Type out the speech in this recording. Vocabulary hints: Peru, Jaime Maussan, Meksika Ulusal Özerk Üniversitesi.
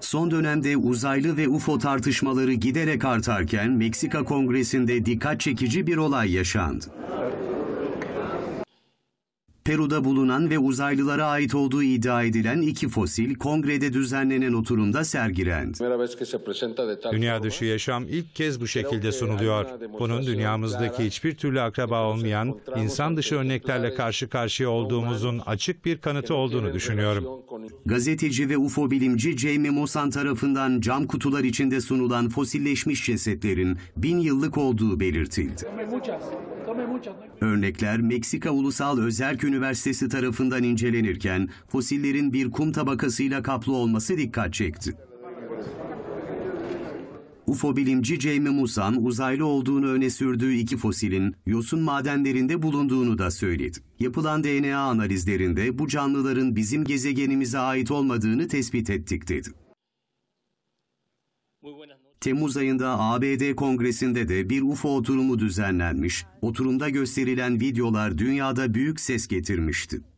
Son dönemde uzaylı ve UFO tartışmaları giderek artarken Meksika Kongresi'nde dikkat çekici bir olay yaşandı. Peru'da bulunan ve uzaylılara ait olduğu iddia edilen iki fosil kongrede düzenlenen oturumda sergilendi. Dünya dışı yaşam ilk kez bu şekilde sunuluyor. Bunun dünyamızdaki hiçbir türlü akraba olmayan, insan dışı örneklerle karşı karşıya olduğumuzun açık bir kanıtı olduğunu düşünüyorum. Gazeteci ve UFO bilimci Jaime Maussan tarafından cam kutular içinde sunulan fosilleşmiş cesetlerin 1000 yıllık olduğu belirtildi. Örnekler Meksika Ulusal Özerk Üniversitesi tarafından incelenirken fosillerin bir kum tabakasıyla kaplı olması dikkat çekti. UFO bilimci Jaime Maussan uzaylı olduğunu öne sürdüğü iki fosilin yosun madenlerinde bulunduğunu da söyledi. Yapılan DNA analizlerinde bu canlıların bizim gezegenimize ait olmadığını tespit ettik dedi. Temmuz ayında ABD Kongresi'nde de bir UFO oturumu düzenlenmiş. Oturumda gösterilen videolar dünyada büyük ses getirmişti.